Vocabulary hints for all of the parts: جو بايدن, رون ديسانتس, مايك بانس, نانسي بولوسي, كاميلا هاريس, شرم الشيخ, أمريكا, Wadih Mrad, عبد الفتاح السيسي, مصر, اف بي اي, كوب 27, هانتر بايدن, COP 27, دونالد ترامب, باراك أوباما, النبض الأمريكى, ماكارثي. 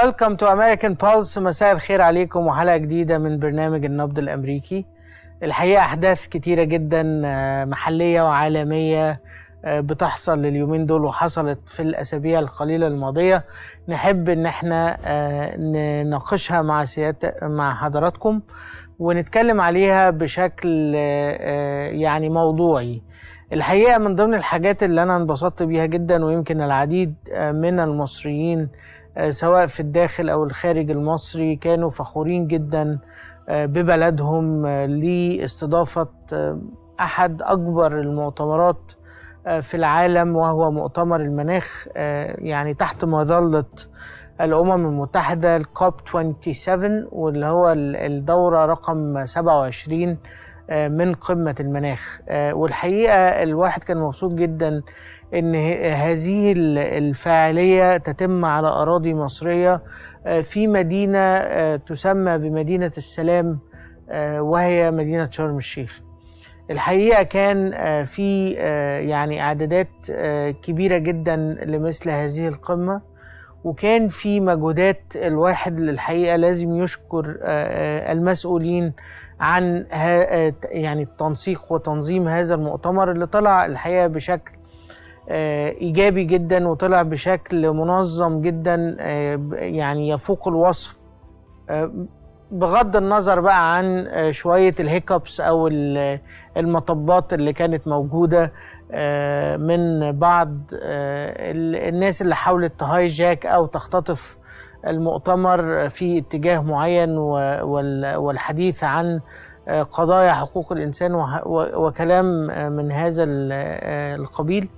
Welcome to American Pulse. مساء الخير عليكم وحلقة جديدة من برنامج النبض الأمريكي. الحقيقة أحداث كتيرة جدا محلية وعالمية بتحصل اليومين دول وحصلت في الأسابيع القليلة الماضية، نحب إن احنا نناقشها مع حضراتكم ونتكلم عليها بشكل يعني موضوعي. الحقيقة من ضمن الحاجات اللي أنا انبسطت بيها جدا، ويمكن العديد من المصريين سواء في الداخل أو الخارج المصري كانوا فخورين جدا ببلدهم لاستضافة أحد أكبر المؤتمرات في العالم وهو مؤتمر المناخ، يعني تحت مظلة الأمم المتحدة الكوب 27، واللي هو الدورة رقم 27 من قمة المناخ. والحقيقة الواحد كان مبسوط جدا ان هذه الفاعلية تتم على أراضي مصرية في مدينة تسمى بمدينة السلام، وهي مدينة شرم الشيخ. الحقيقة كان في يعني إعدادات كبيرة جدا لمثل هذه القمة، وكان في مجهودات الواحد الحقيقة لازم يشكر المسؤولين عن يعني التنسيق وتنظيم هذا المؤتمر، اللي طلع الحقيقة بشكل إيجابي جدا وطلع بشكل منظم جدا يعني يفوق الوصف، بغض النظر بقى عن شوية الهيكابس أو المطبات اللي كانت موجودة من بعض الناس اللي حاولت تهايجاك أو تختطف المؤتمر في اتجاه معين والحديث عن قضايا حقوق الإنسان وكلام من هذا القبيل.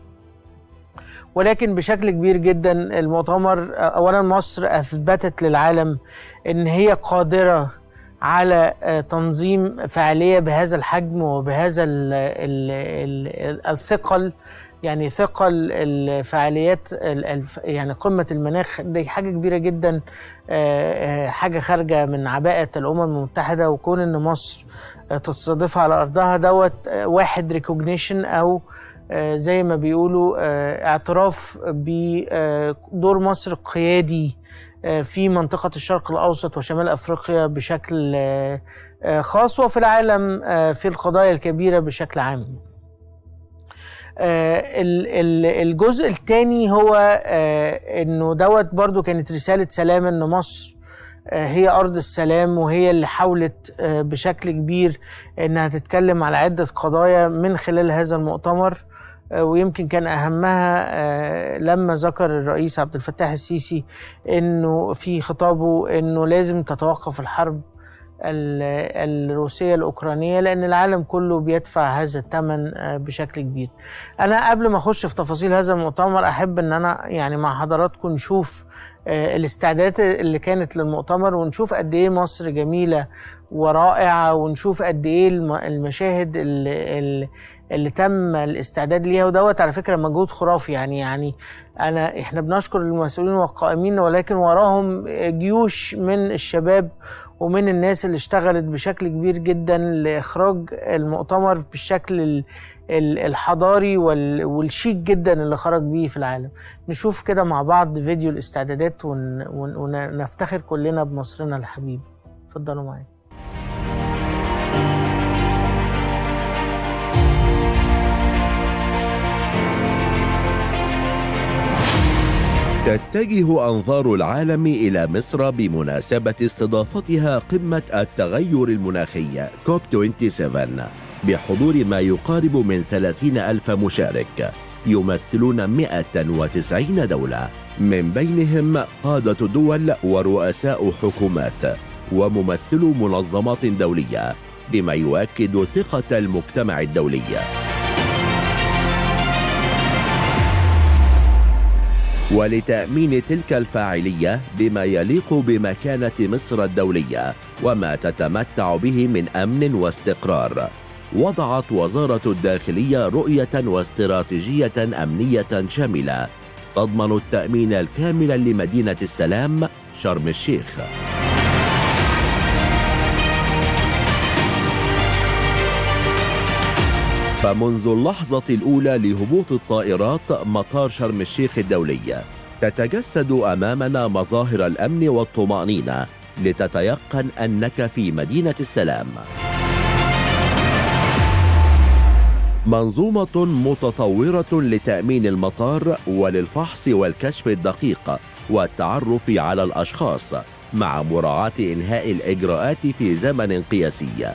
ولكن بشكل كبير جدا المؤتمر، أولا مصر أثبتت للعالم أن هي قادرة على تنظيم فعالية بهذا الحجم وبهذا الثقل، يعني ثقل الفعاليات، يعني قمة المناخ دي حاجة كبيرة جدا، حاجة خارجة من عباءة الأمم المتحدة، وكون أن مصر تستضيفها على أرضها دوت واحد ريكوجنيشن أو زي ما بيقولوا اعتراف بدور مصر قيادي في منطقة الشرق الأوسط وشمال أفريقيا بشكل خاص، وفي العالم في القضايا الكبيرة بشكل عام. الجزء الثاني هو أنه دوت برضو كانت رسالة سلام، أن مصر هي أرض السلام، وهي اللي حاولت بشكل كبير أنها تتكلم على عدة قضايا من خلال هذا المؤتمر، ويمكن كان أهمها لما ذكر الرئيس عبد الفتاح السيسي أنه في خطابه أنه لازم تتوقف الحرب الروسية الأوكرانية، لأن العالم كله بيدفع هذا الثمن بشكل كبير. أنا قبل ما أخش في تفاصيل هذا المؤتمر أحب أن أنا يعني مع حضراتكم نشوف الاستعدادات اللي كانت للمؤتمر، ونشوف قد إيه مصر جميلة ورائعة، ونشوف قد إيه المشاهد اللي تم الاستعداد ليها. ودوت على فكرة مجهود خرافي، يعني احنا بنشكر المسؤولين والقائمين، ولكن وراهم جيوش من الشباب ومن الناس اللي اشتغلت بشكل كبير جدا لإخراج المؤتمر بالشكل الحضاري والشيك جدا اللي خرج بيه في العالم. نشوف كده مع بعض فيديو الاستعدادات ونفتخر كلنا بمصرنا الحبيب. اتفضلوا معايا. تتجه أنظار العالم إلى مصر بمناسبة استضافتها قمة التغير المناخي كوب 27 بحضور ما يقارب من 30,000 مشارك يمثلون 190 دولة، من بينهم قادة دول ورؤساء حكومات وممثلو منظمات دولية، بما يؤكد ثقة المجتمع الدولي. ولتأمين تلك الفاعلية بما يليق بمكانة مصر الدولية وما تتمتع به من أمن واستقرار، وضعت وزارة الداخلية رؤية واستراتيجية أمنية شاملة تضمن التأمين الكامل لمدينة السلام شرم الشيخ. فمنذ اللحظة الأولى لهبوط الطائرات مطار شرم الشيخ الدولي تتجسد أمامنا مظاهر الأمن والطمأنينة لتتيقن أنك في مدينة السلام. منظومة متطورة لتأمين المطار وللفحص والكشف الدقيق والتعرف على الأشخاص مع مراعاة إنهاء الإجراءات في زمن قياسي.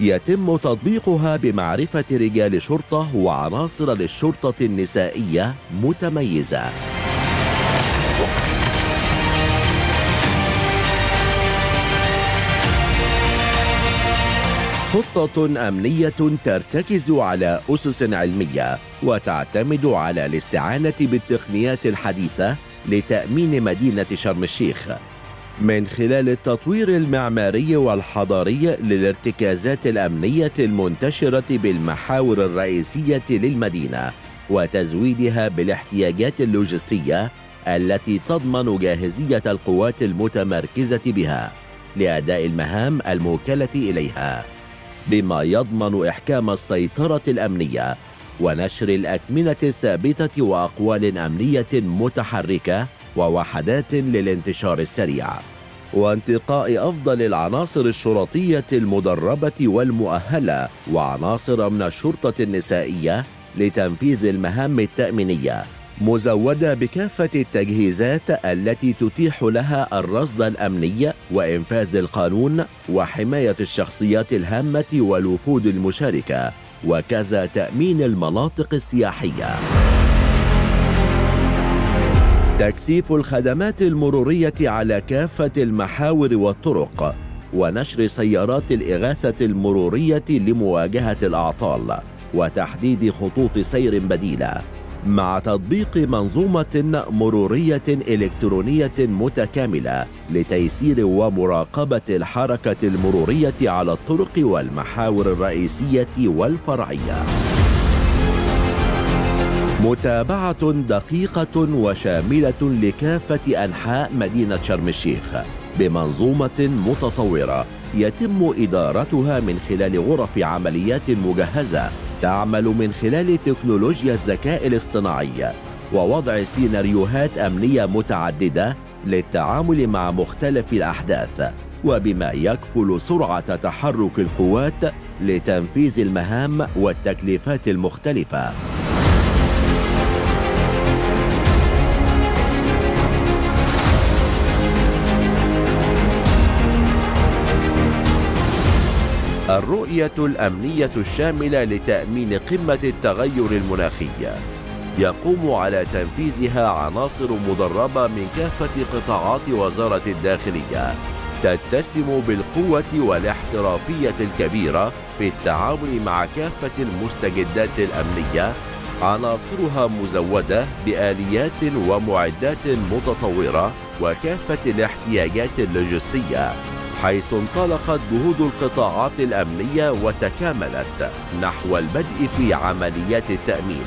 يتم تطبيقها بمعرفة رجال شرطة وعناصر للشرطة النسائية متميزة. خطة أمنية ترتكز على أسس علمية وتعتمد على الاستعانة بالتقنيات الحديثة لتأمين مدينة شرم الشيخ من خلال التطوير المعماري والحضاري للارتكازات الأمنية المنتشرة بالمحاور الرئيسية للمدينة وتزويدها بالاحتياجات اللوجستية التي تضمن جاهزية القوات المتمركزة بها لأداء المهام الموكلة إليها، بما يضمن إحكام السيطرة الأمنية ونشر الأكمنة الثابتة وأقوال أمنية متحركة ووحدات للانتشار السريع، وانتقاء أفضل العناصر الشرطية المدربة والمؤهلة وعناصر من الشرطة النسائية لتنفيذ المهام التأمينية، مزودة بكافة التجهيزات التي تتيح لها الرصد الأمني وإنفاذ القانون وحماية الشخصيات الهامة والوفود المشاركة، وكذا تأمين المناطق السياحية. تكثيف الخدمات المرورية على كافة المحاور والطرق ونشر سيارات الإغاثة المرورية لمواجهة الأعطال وتحديد خطوط سير بديلة، مع تطبيق منظومة مرورية إلكترونية متكاملة لتيسير ومراقبة الحركة المرورية على الطرق والمحاور الرئيسية والفرعية. متابعة دقيقة وشاملة لكافة أنحاء مدينة شرم الشيخ بمنظومة متطورة يتم إدارتها من خلال غرف عمليات مجهزة تعمل من خلال تكنولوجيا الذكاء الاصطناعي ووضع سيناريوهات أمنية متعددة للتعامل مع مختلف الأحداث، وبما يكفل سرعة تحرك القوات لتنفيذ المهام والتكليفات المختلفة. الرؤية الأمنية الشاملة لتأمين قمة التغير المناخي يقوم على تنفيذها عناصر مدربة من كافة قطاعات وزارة الداخلية تتسم بالقوة والاحترافية الكبيرة في التعامل مع كافة المستجدات الأمنية، عناصرها مزودة بآليات ومعدات متطورة وكافة الاحتياجات اللوجستية، حيث انطلقت جهود القطاعات الأمنية وتكاملت نحو البدء في عمليات التأمين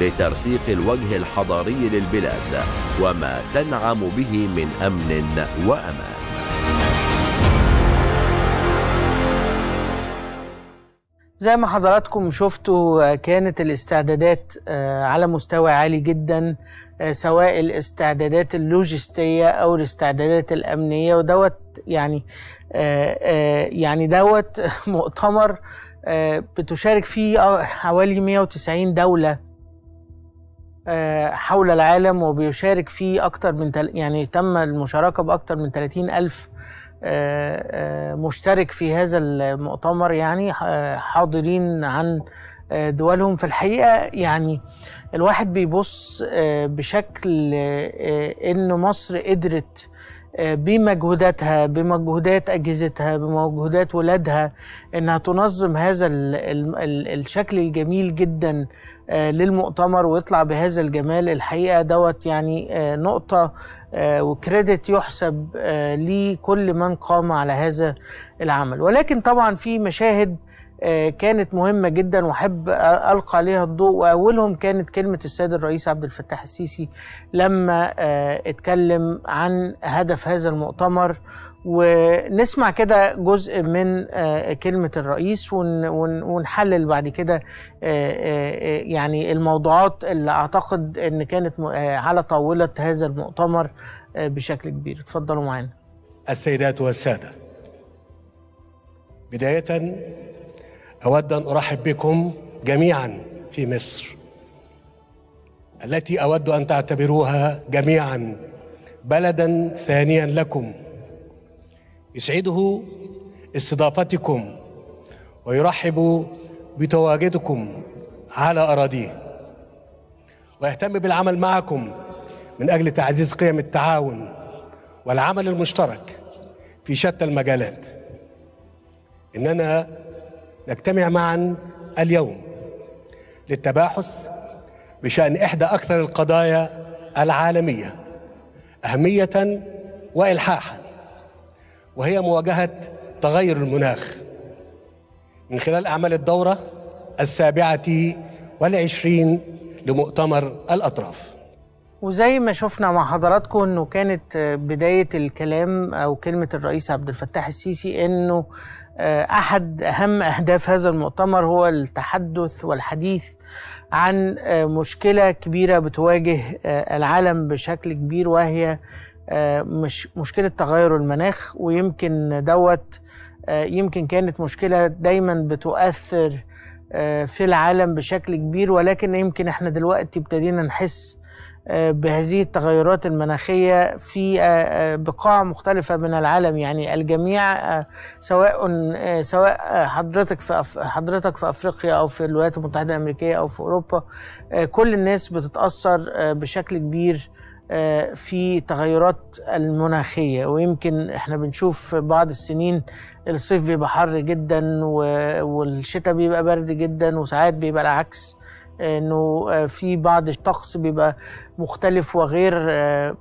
لترسيخ الوجه الحضاري للبلاد وما تنعم به من أمن وأمان. زي ما حضراتكم شفتوا كانت الاستعدادات على مستوى عالي جدا، سواء الاستعدادات اللوجستية أو الاستعدادات الأمنية، ودوت يعني دوت مؤتمر بتشارك فيه حوالي 190 دولة حول العالم، وبيشارك فيه أكتر من يعني تم المشاركة بأكتر من 30,000 مشترك في هذا المؤتمر، يعني حاضرين عن دولهم. في الحقيقة يعني الواحد بيبص بشكل إن مصر قدرت بمجهوداتها، بمجهودات أجهزتها، بمجهودات ولادها، إنها تنظم هذا الشكل الجميل جدا للمؤتمر ويطلع بهذا الجمال. الحقيقة دوت يعني نقطة وكريدت يحسب لكل من قام على هذا العمل. ولكن طبعا في مشاهد كانت مهمة جدا وحب ألقى عليها الضوء، وأولهم كانت كلمة السيد الرئيس عبد الفتاح السيسي لما اتكلم عن هدف هذا المؤتمر ونسمع كده جزء من كلمة الرئيس ونحلل بعد كده يعني الموضوعات اللي أعتقد أن كانت على طاولة هذا المؤتمر بشكل كبير. اتفضلوا معانا. السيدات والسادة، بداية أود أن أرحب بكم جميعا في مصر التي أود أن تعتبروها جميعا بلدا ثانيا لكم. يسعده استضافتكم ويرحب بتواجدكم على أراضيه ويهتم بالعمل معكم من أجل تعزيز قيم التعاون والعمل المشترك في شتى المجالات. إننا نجتمع معا اليوم للتباحث بشأن إحدى أكثر القضايا العالمية أهمية وإلحاحا، وهي مواجهة تغير المناخ من خلال أعمال الدورة السابعة والعشرين لمؤتمر الأطراف. وزي ما شفنا مع حضراتكم أنه كانت بداية الكلام أو كلمة الرئيس عبد الفتاح السيسي أنه أحد أهم أهداف هذا المؤتمر هو التحدث والحديث عن مشكلة كبيرة بتواجه العالم بشكل كبير، وهي مش مشكلة تغير المناخ. ويمكن يمكن كانت مشكلة دايما بتؤثر في العالم بشكل كبير، ولكن يمكن احنا دلوقتي ابتدينا نحس بهذه التغيرات المناخية في بقاع مختلفة من العالم. يعني الجميع سواء حضرتك في أفريقيا أو في الولايات المتحدة الأمريكية أو في أوروبا، كل الناس بتتأثر بشكل كبير في تغيرات المناخية. ويمكن احنا بنشوف بعض السنين الصيف بيبقى حر جدا والشتاء بيبقى برد جدا، وساعات بيبقى العكس، انه في بعض الطقس بيبقى مختلف وغير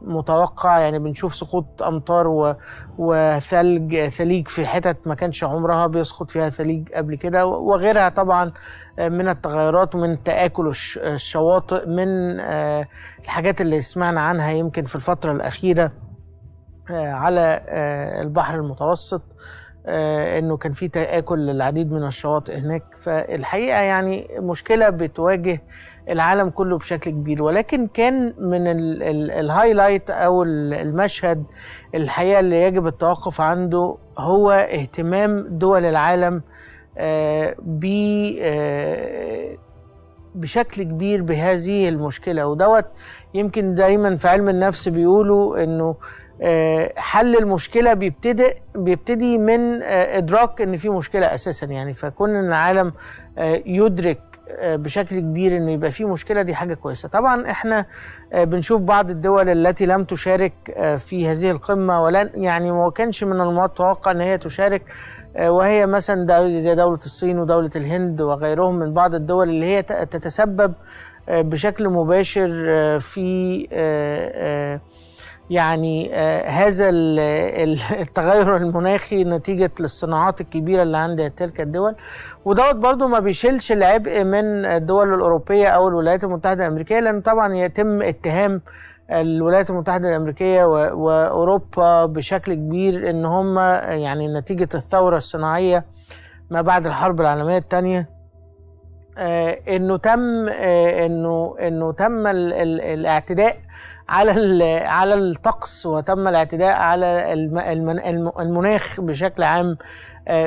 متوقع. يعني بنشوف سقوط امطار وثليج في حتت ما كانش عمرها بيسقط فيها ثليج قبل كده، وغيرها طبعا من التغيرات ومن تآكل الشواطئ، من الحاجات اللي سمعنا عنها يمكن في الفترة الأخيرة على البحر المتوسط، انه كان في تآكل للعديد من الشواطئ هناك. فالحقيقة يعني مشكلة بتواجه العالم كله بشكل كبير. ولكن كان من الهايلايت او المشهد الحقيقة اللي يجب التوقف عنده هو اهتمام دول العالم بشكل كبير بهذه المشكلة. ودوت يمكن دايما في علم النفس بيقولوا انه حل المشكلة بيبتدي من إدراك إن في مشكلة أساساً. يعني فكون إن العالم يدرك بشكل كبير إن يبقى في مشكلة، دي حاجة كويسة. طبعاً إحنا بنشوف بعض الدول التي لم تشارك في هذه القمة، ولا يعني ما كانش من المتوقع إن هي تشارك، وهي مثلاً زي دولة الصين ودولة الهند وغيرهم من بعض الدول اللي هي تتسبب بشكل مباشر في يعني هذا التغير المناخي نتيجة للصناعات الكبيرة اللي عند تلك الدول. ودوت برضو ما بيشيلش العبء من الدول الأوروبية أو الولايات المتحدة الأمريكية، لأن طبعا يتم اتهام الولايات المتحدة الأمريكية وأوروبا بشكل كبير إن هم يعني نتيجة الثورة الصناعية ما بعد الحرب العالمية الثانية، انه تم الاعتداء على الطقس، وتم الاعتداء على المناخ بشكل عام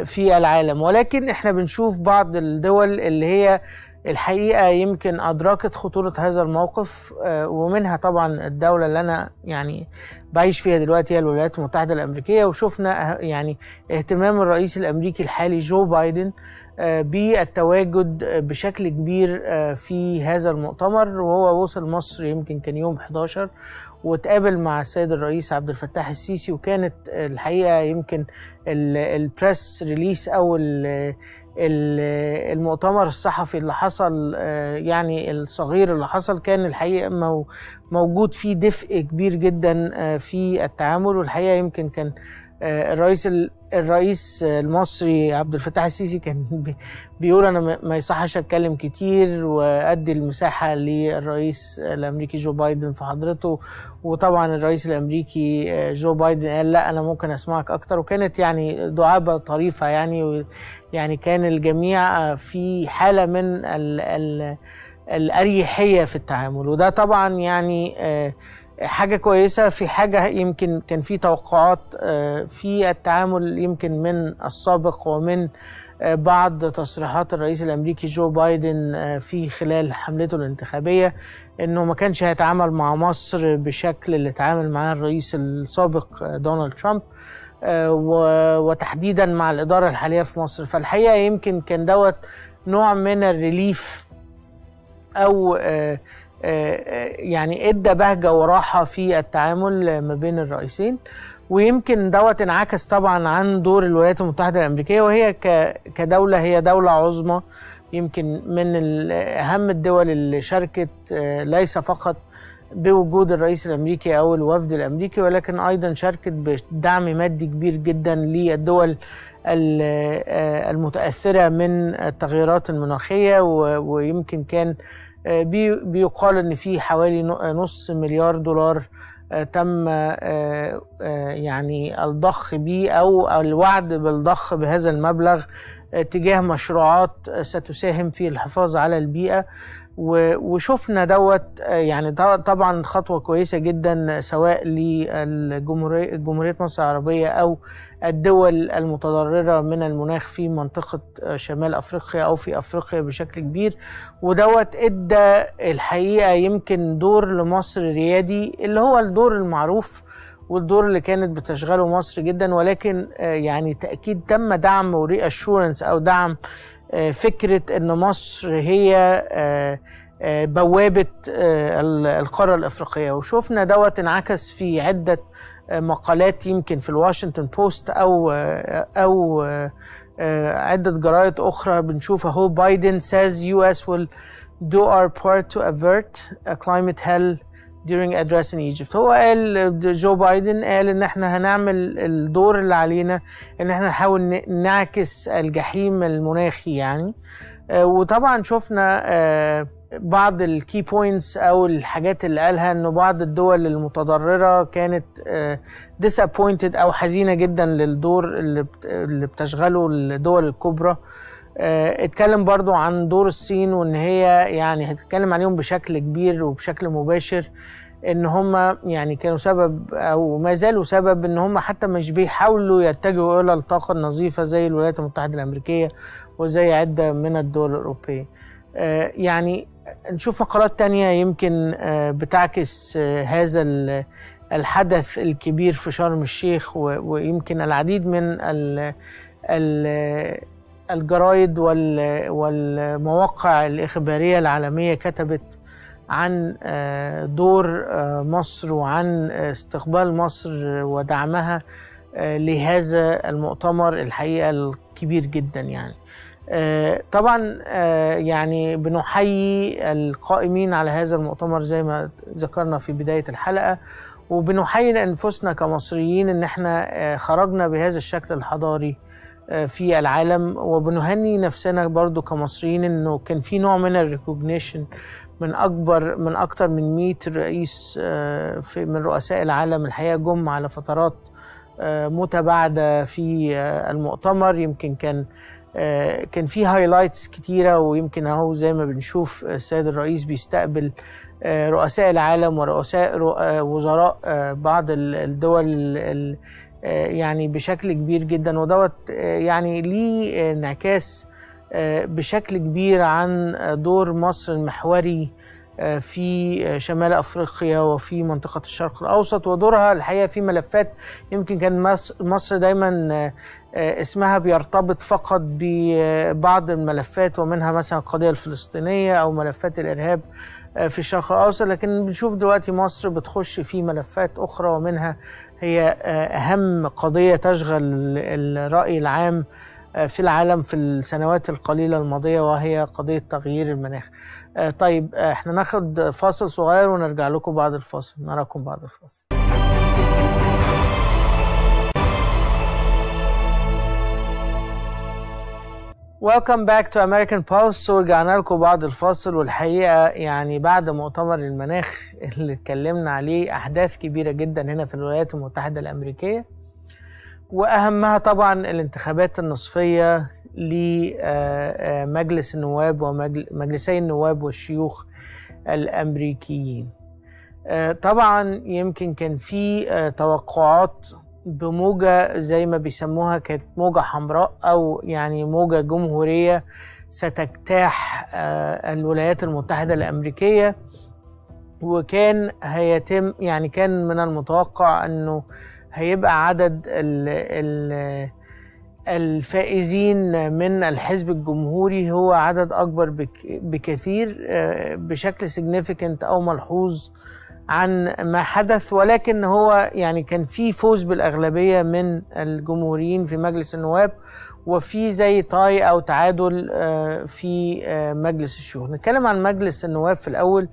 في العالم. ولكن احنا بنشوف بعض الدول اللي هي الحقيقة يمكن أدركت خطورة هذا الموقف، ومنها طبعا الدولة اللي أنا يعني بعيش فيها دلوقتي هي الولايات المتحدة الأمريكية. وشفنا يعني اهتمام الرئيس الأمريكي الحالي جو بايدن بالتواجد بشكل كبير في هذا المؤتمر، وهو وصل مصر يمكن كان يوم 11 وتقابل مع السيد الرئيس عبد الفتاح السيسي. وكانت الحقيقة يمكن البريس ريليس أو المؤتمر الصحفي اللي حصل يعني الصغير اللي حصل، كان الحقيقة موجود فيه دفء كبير جدا في التعامل. والحقيقة يمكن كان الرئيس المصري عبد الفتاح السيسي كان بيقول أنا ما يصحش أتكلم كتير وأدي المساحة للرئيس الأمريكي جو بايدن في حضرته، وطبعا الرئيس الأمريكي جو بايدن قال لا أنا ممكن أسمعك أكتر، وكانت يعني دعابة طريفة يعني كان الجميع في حالة من الأريحية في التعامل، وده طبعا يعني حاجة كويسة. في حاجة يمكن كان في توقعات في التعامل يمكن من السابق ومن بعض تصريحات الرئيس الأمريكي جو بايدن في خلال حملته الانتخابية إنه ما كانش هيتعامل مع مصر بشكل اللي اتعامل معاه الرئيس السابق دونالد ترامب وتحديدا مع الإدارة الحالية في مصر. فالحقيقة يمكن كان دوت نوع من الريليف أو يعني ادى بهجة وراحة في التعامل ما بين الرئيسين، ويمكن دوت انعكس طبعا عن دور الولايات المتحدة الأمريكية، وهي كدولة هي دولة عظمى يمكن من أهم الدول اللي شاركت ليس فقط بوجود الرئيس الأمريكي أو الوفد الأمريكي، ولكن أيضا شاركت بدعم مادي كبير جدا للدول المتأثرة من التغيرات المناخية، ويمكن كان بيقال ان في حوالي $500 مليار تم يعني الضخ به او الوعد بالضخ بهذا المبلغ تجاه مشروعات ستساهم في الحفاظ على البيئة. وشفنا دوت يعني طبعا خطوة كويسة جدا سواء لجمهورية مصر العربية أو الدول المتضررة من المناخ في منطقة شمال أفريقيا أو في أفريقيا بشكل كبير، ودوت إدى الحقيقة يمكن دور لمصر ريادي اللي هو الدور المعروف والدور اللي كانت بتشغله مصر جدا، ولكن يعني تأكيد تم دعم وري أشورنس أو دعم فكرة أن مصر هي بوابة القارة الأفريقية. وشوفنا دوت انعكس في عدة مقالات يمكن في الواشنطن بوست أو عدة جرايد أخرى بنشوفها، هو بايدن says US will do our part to avert a climate hell during addressing Egypt. هو قال جو بايدن قال ان احنا هنعمل الدور اللي علينا ان احنا نحاول نعكس الجحيم المناخي يعني. وطبعا شفنا بعض الكي بوينتس او الحاجات اللي قالها انه بعض الدول المتضررة كانت disappointed او حزينة جدا للدور اللي بتشغله الدول الكبرى. اتكلم برضو عن دور الصين وان هي يعني هتتكلم عليهم بشكل كبير وبشكل مباشر، ان هم يعني كانوا سبب او ما زالوا سبب ان هم حتى مش بيحاولوا يتجهوا الى الطاقة النظيفة زي الولايات المتحدة الامريكية وزي عدة من الدول الاوروبية. يعني نشوف مقالات تانية يمكن بتعكس هذا الحدث الكبير في شرم الشيخ، ويمكن العديد من الجرايد والمواقع الإخبارية العالمية كتبت عن دور مصر وعن استقبال مصر ودعمها لهذا المؤتمر الحقيقة الكبير جدا يعني. طبعا يعني بنحيي القائمين على هذا المؤتمر زي ما ذكرنا في بداية الحلقة، وبنحيي أنفسنا كمصريين إن احنا خرجنا بهذا الشكل الحضاري في العالم، وبنهني نفسنا برضو كمصريين انه كان في نوع من الريكوجنيشن من اكتر من 100 رئيس من رؤساء العالم الحقيقة جم على فترات متباعدة في المؤتمر. يمكن كان في هايلايتس كتيرة، ويمكن اهو زي ما بنشوف السيد الرئيس بيستقبل رؤساء العالم ورؤساء وزراء بعض الدول يعني بشكل كبير جدا، ودوت يعني ليه انعكاس بشكل كبير عن دور مصر المحوري في شمال أفريقيا وفي منطقة الشرق الأوسط، ودورها الحقيقة في ملفات يمكن كان مصر دايما اسمها بيرتبط فقط ببعض الملفات، ومنها مثلا القضية الفلسطينية أو ملفات الإرهاب في الشرق الأوسط، لكن بنشوف دلوقتي مصر بتخش في ملفات أخرى، ومنها هي أهم قضية تشغل الرأي العام في العالم في السنوات القليلة الماضية، وهي قضية تغيير المناخ. طيب احنا ناخد فاصل صغير ونرجع لكم بعد الفاصل. نراكم بعد الفاصل. Welcome back to American Pulse. ورجعنا لكم بعد الفاصل، والحقيقة يعني بعد مؤتمر المناخ اللي اتكلمنا عليه أحداث كبيرة جدا هنا في الولايات المتحدة الأمريكية، وأهمها طبعا الانتخابات النصفية لمجلس النواب ومجلسي النواب والشيوخ الأمريكيين. طبعا يمكن كان في توقعات بموجة زي ما بيسموها كانت موجة حمراء أو يعني موجة جمهورية ستجتاح الولايات المتحدة الأمريكية، وكان هيتم يعني كان من المتوقع أنه هيبقى عدد الفائزين من الحزب الجمهوري هو عدد أكبر بكثير بشكل significant أو ملحوظ عن ما حدث، ولكن هو يعني كان في فوز بالأغلبية من الجمهوريين في مجلس النواب وفي زي طاي أو تعادل في مجلس الشيوخ. نتكلم عن مجلس النواب في الأول،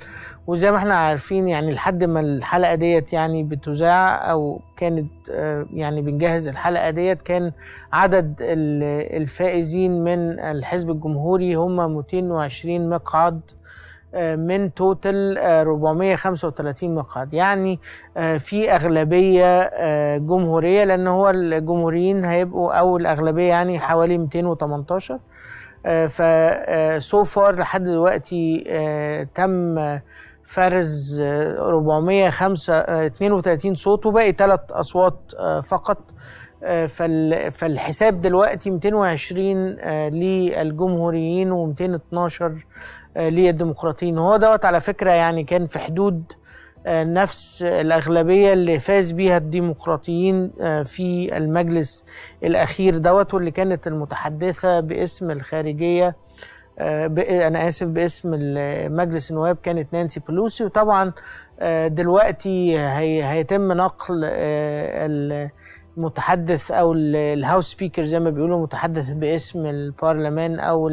وزي ما احنا عارفين يعني لحد ما الحلقة ديت يعني بتذاع أو كانت يعني بنجهز الحلقة ديت كان عدد الفائزين من الحزب الجمهوري هم 220 مقعد من توتل 435 مقعد، يعني في أغلبية جمهورية لأن هو الجمهوريين هيبقوا أو الأغلبية يعني حوالي 218. فسوفر لحد دلوقتي تم فرز 432 صوت وباقي 3 أصوات فقط، فالحساب دلوقتي 220 للجمهوريين و212 للديمقراطيين. هو دوت على فكرة يعني كان في حدود نفس الأغلبية اللي فاز بيها الديمقراطيين في المجلس الأخير دوت، واللي كانت المتحدثة باسم الخارجية أنا آسف باسم مجلس النواب كانت نانسي بولوسي. وطبعا دلوقتي هيتم نقل المتحدث او الهاوس سبيكر زي ما بيقولوا متحدث باسم البرلمان او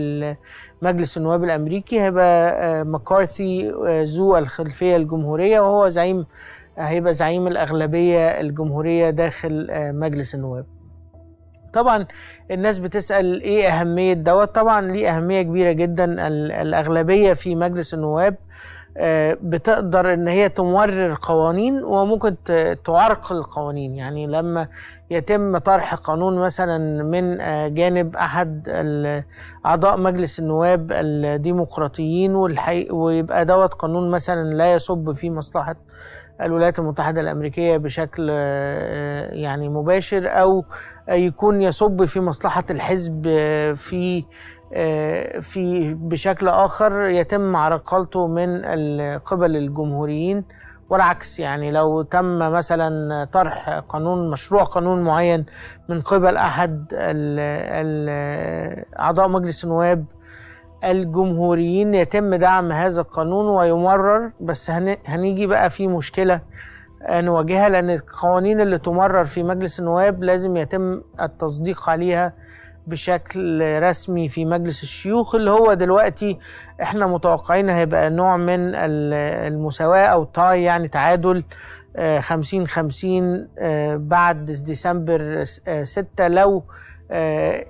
مجلس النواب الامريكي هيبقى ماكارثي ذو الخلفيه الجمهوريه، وهو هيبقى زعيم الاغلبيه الجمهوريه داخل مجلس النواب. طبعا الناس بتسال ايه اهميه دوت، طبعا ليه اهميه كبيره جدا. الاغلبيه في مجلس النواب بتقدر ان هي تمرر قوانين وممكن تعرقل القوانين، يعني لما يتم طرح قانون مثلا من جانب احد اعضاء مجلس النواب الديمقراطيين ويبقى دوت قانون مثلا لا يصب في مصلحة الولايات المتحدة الأمريكية بشكل يعني مباشر او يكون يصب في مصلحة الحزب في بشكل آخر يتم عرقلته من قبل الجمهوريين، والعكس يعني لو تم مثلا طرح قانون مشروع قانون معين من قبل أحد أعضاء مجلس النواب الجمهوريين يتم دعم هذا القانون ويمرر. بس هنيجي بقى في مشكلة نواجهها، لأن القوانين اللي تمرر في مجلس النواب لازم يتم التصديق عليها بشكل رسمي في مجلس الشيوخ، اللي هو دلوقتي احنا متوقعين هيبقى نوع من المساواة او تاي يعني تعادل 50-50 بعد ديسمبر 6 لو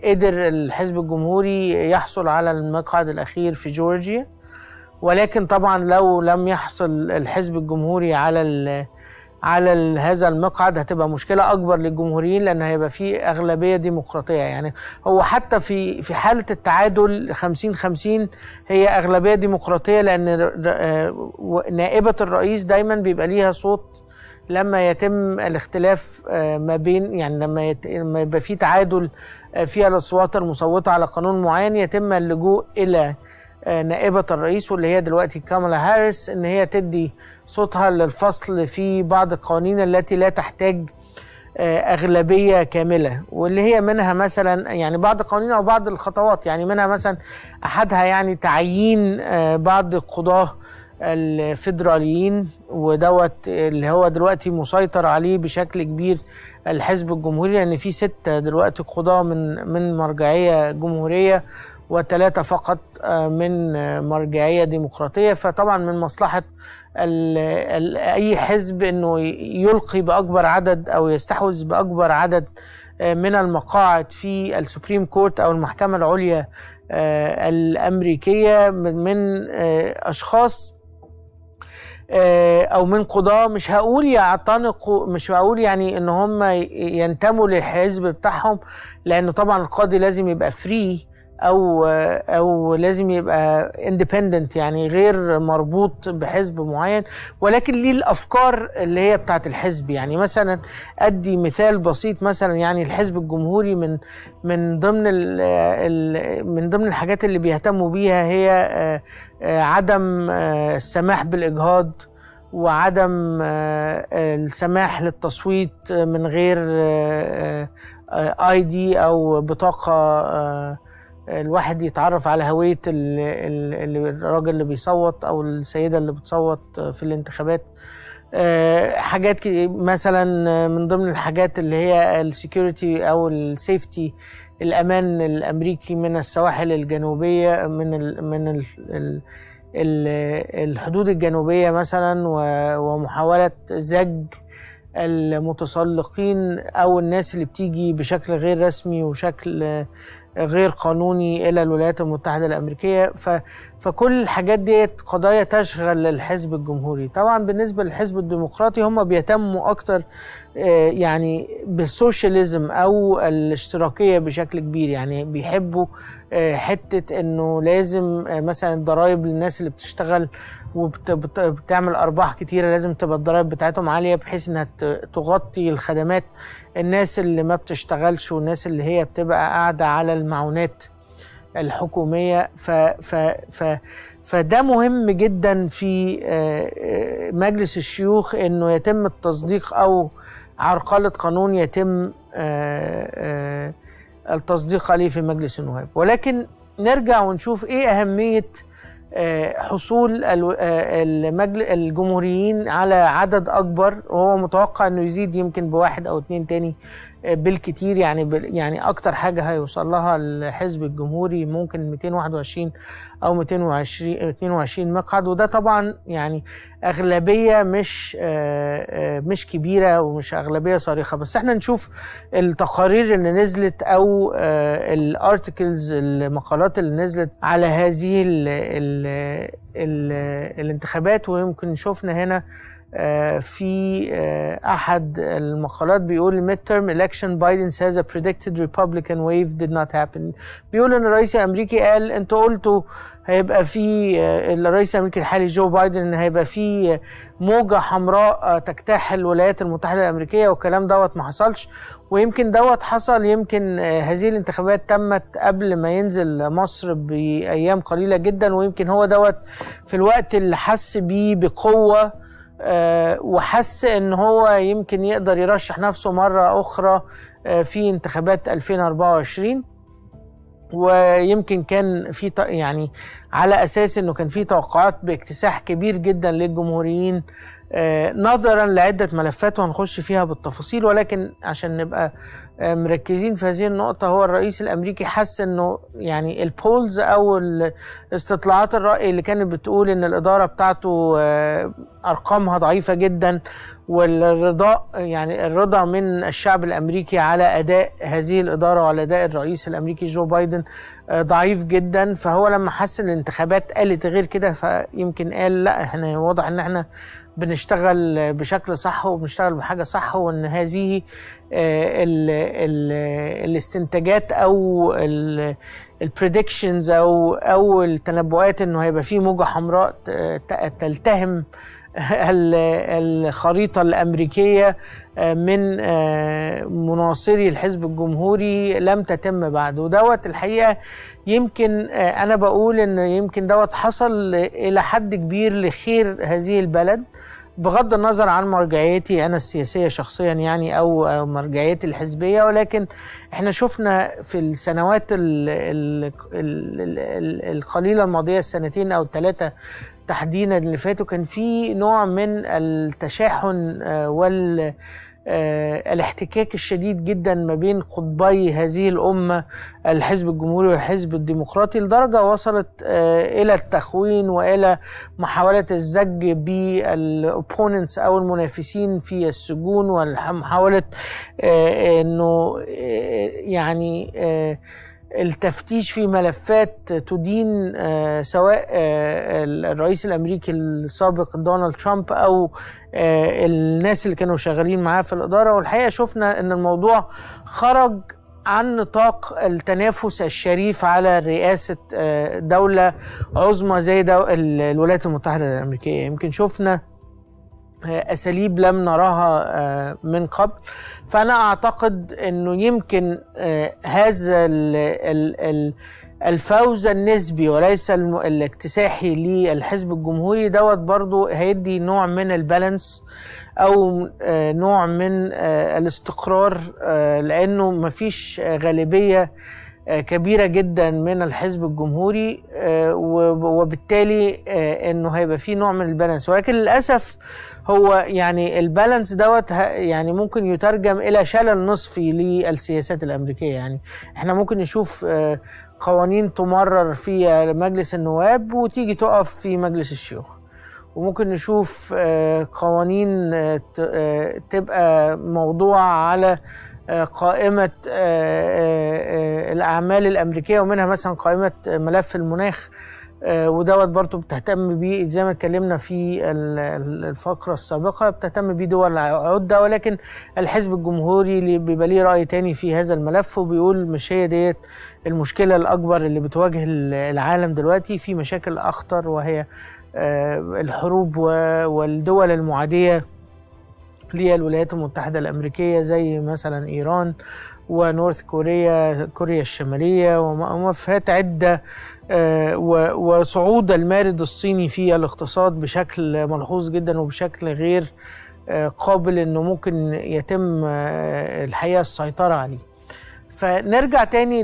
قدر الحزب الجمهوري يحصل على المقعد الأخير في جورجيا. ولكن طبعا لو لم يحصل الحزب الجمهوري على هذا المقعد هتبقى مشكلة أكبر للجمهوريين، لأن هيبقى فيه أغلبية ديمقراطية. يعني هو حتى في حالة التعادل 50-50 هي أغلبية ديمقراطية، لأن نائبة الرئيس دايما بيبقى ليها صوت لما يتم الاختلاف ما بين يعني لما يبقى فيه تعادل في الأصوات المصوتة على قانون معين يتم اللجوء إلى نائبة الرئيس، واللي هي دلوقتي كاميلا هاريس، ان هي تدي صوتها للفصل في بعض القوانين التي لا تحتاج أغلبية كاملة، واللي هي منها مثلا يعني بعض القوانين او بعض الخطوات، يعني منها مثلا احدها يعني تعيين بعض القضاة الفيدراليين، ودوت اللي هو دلوقتي مسيطر عليه بشكل كبير الحزب الجمهوري، لان يعني في 6 دلوقتي قضاة من مرجعية جمهورية و3 فقط من مرجعية ديمقراطية. فطبعا من مصلحة أي حزب أنه يلقي بأكبر عدد أو يستحوذ بأكبر عدد من المقاعد في السوبريم كورت أو المحكمة العليا الأمريكية من أشخاص أو من قضاة، مش هقول يعتنقوا، مش هقول يعني إن هم ينتموا للحزب بتاعهم، لأن طبعا القاضي لازم يبقى فري أو لازم يبقى independent، يعني غير مربوط بحزب معين، ولكن ليه الأفكار اللي هي بتاعة الحزب. يعني مثلا أدي مثال بسيط، مثلا يعني الحزب الجمهوري من ضمن الحاجات اللي بيهتموا بيها هي عدم السماح بالإجهاض، وعدم السماح للتصويت من غير ID أو بطاقة الواحد يتعرف على هوية الراجل اللي بيصوت أو السيدة اللي بتصوت في الانتخابات. حاجات مثلا من ضمن الحاجات اللي هي السيكوريتي أو السيفتي، الأمان الأمريكي من السواحل الجنوبية، من الحدود الجنوبية مثلا، ومحاولة زج المتسلقين أو الناس اللي بتيجي بشكل غير رسمي وشكل غير قانوني إلى الولايات المتحدة الأمريكية. فكل الحاجات دي قضايا تشغل الحزب الجمهوري. طبعا بالنسبة للحزب الديمقراطي هم بيهتموا أكتر يعني بالسوشياليزم أو الاشتراكية بشكل كبير، يعني بيحبوا حتة إنه لازم مثلا الضرائب للناس اللي بتشتغل وبتعمل أرباح كتيرة لازم تبقى الضرائب بتاعتهم عالية، بحيث إنها تغطي الخدمات، الناس اللي ما بتشتغلش والناس اللي هي بتبقى قاعدة على المعونات الحكومية. فده مهم جدا في مجلس الشيوخ إنه يتم التصديق أو عرقلة قانون يتم التصديق عليه في مجلس النواب. ولكن نرجع ونشوف إيه أهمية حصول الجمهوريين على عدد أكبر، وهو متوقع أنه يزيد يمكن بواحد أو اتنين تاني بالكتير، يعني أكتر حاجة هيوصل لها الحزب الجمهوري ممكن 221 أو 222 مقعد، وده طبعا يعني أغلبية مش كبيرة ومش أغلبية صارخة. بس احنا نشوف التقارير اللي نزلت أو الارتكلز، المقالات اللي نزلت على هذه الانتخابات، ويمكن شوفنا هنا في أحد المقالات بيقول midterm election Biden says a predicted Republican wave did not happen. بيقول إن الرئيس الأمريكي قال أنتوا قلتوا هيبقى في، الرئيس الأمريكي الحالي جو بايدن، إن هيبقى في موجة حمراء تجتاح الولايات المتحدة الأمريكية، والكلام دوت ما حصلش. ويمكن دوت حصل، يمكن هذه الانتخابات تمت قبل ما ينزل مصر بأيام قليلة جدا، ويمكن هو دوت في الوقت اللي حس بيه بقوة وحس ان هو يمكن يقدر يرشح نفسه مرة اخرى في انتخابات 2024. ويمكن كان في يعني على اساس انه كان في توقعات باكتساح كبير جدا للجمهوريين نظرا لعدة ملفات وهنخش فيها بالتفاصيل، ولكن عشان نبقى مركزين في هذه النقطة، هو الرئيس الأمريكي حس إنه يعني البولز أو استطلاعات الرأي اللي كانت بتقول إن الإدارة بتاعته أرقامها ضعيفة جدا، والرضا يعني الرضا من الشعب الأمريكي على أداء هذه الإدارة وعلى أداء الرئيس الأمريكي جو بايدن ضعيف جدا. فهو لما حس إن الانتخابات قالت غير كده، فيمكن قال لا، احنا واضح إن احنا بنشتغل بشكل صح وبنشتغل بحاجة صح، وإن هذه الاستنتاجات أو البريدكشنز أو التنبؤات إنه هيبقى فيه موجة حمراء تلتهم الخريطة الأمريكية من مناصري الحزب الجمهوري لم تتم بعد. ودوت الحقيقة يمكن أنا بقول إن يمكن دوت حصل إلى حد كبير لخير هذه البلد، بغض النظر عن مرجعيتي أنا السياسية شخصيا يعني أو مرجعيتي الحزبية. ولكن احنا شفنا في السنوات القليلة الماضية، السنتين أو الثلاثة تحديدا اللي فاتوا، كان في نوع من التشاحن والاحتكاك الشديد جدا ما بين قطبي هذه الأمة، الحزب الجمهوري والحزب الديمقراطي، لدرجة وصلت إلى التخوين وإلى محاولة الزج بالأوبوننتس أو المنافسين في السجون، ومحاولة إنه يعني التفتيش في ملفات تدين سواء الرئيس الأمريكي السابق دونالد ترامب أو الناس اللي كانوا شغالين معاه في الإدارة. والحقيقة شفنا أن الموضوع خرج عن نطاق التنافس الشريف على رئاسة دولة عظمى زي الولايات المتحدة الأمريكية. يمكن شفنا أساليب لم نراها من قبل، فأنا أعتقد أنه يمكن هذا الفوز النسبي وليس الاكتساحي للحزب الجمهوري دوت برضو هيدي نوع من البالانس أو نوع من الاستقرار، لأنه مفيش غالبية كبيرة جدا من الحزب الجمهوري، وبالتالي انه هيبقى فيه نوع من البالانس. ولكن للأسف هو يعني البالانس دوت يعني ممكن يترجم الى شلل نصفي للسياسات الأمريكية. يعني احنا ممكن نشوف قوانين تمرر في مجلس النواب وتيجي تقف في مجلس الشيوخ، وممكن نشوف قوانين تبقى موضوع على قائمة الأعمال الأمريكية، ومنها مثلا قائمة ملف المناخ، ودوت برضو بتهتم بيه زي ما اتكلمنا في الفقرة السابقة بتهتم بيه دول عدة، ولكن الحزب الجمهوري اللي بيبقى ليه رأي تاني في هذا الملف وبيقول مش هي ديت المشكلة الأكبر اللي بتواجه العالم دلوقتي، في مشاكل أخطر وهي الحروب والدول المعادية ليها الولايات المتحدة الأمريكية زي مثلا إيران ونورث كوريا، كوريا الشمالية وموافقات عدة، وصعود المارد الصيني في الاقتصاد بشكل ملحوظ جدا وبشكل غير قابل إنه ممكن يتم الحقيقة السيطرة عليه. فنرجع تاني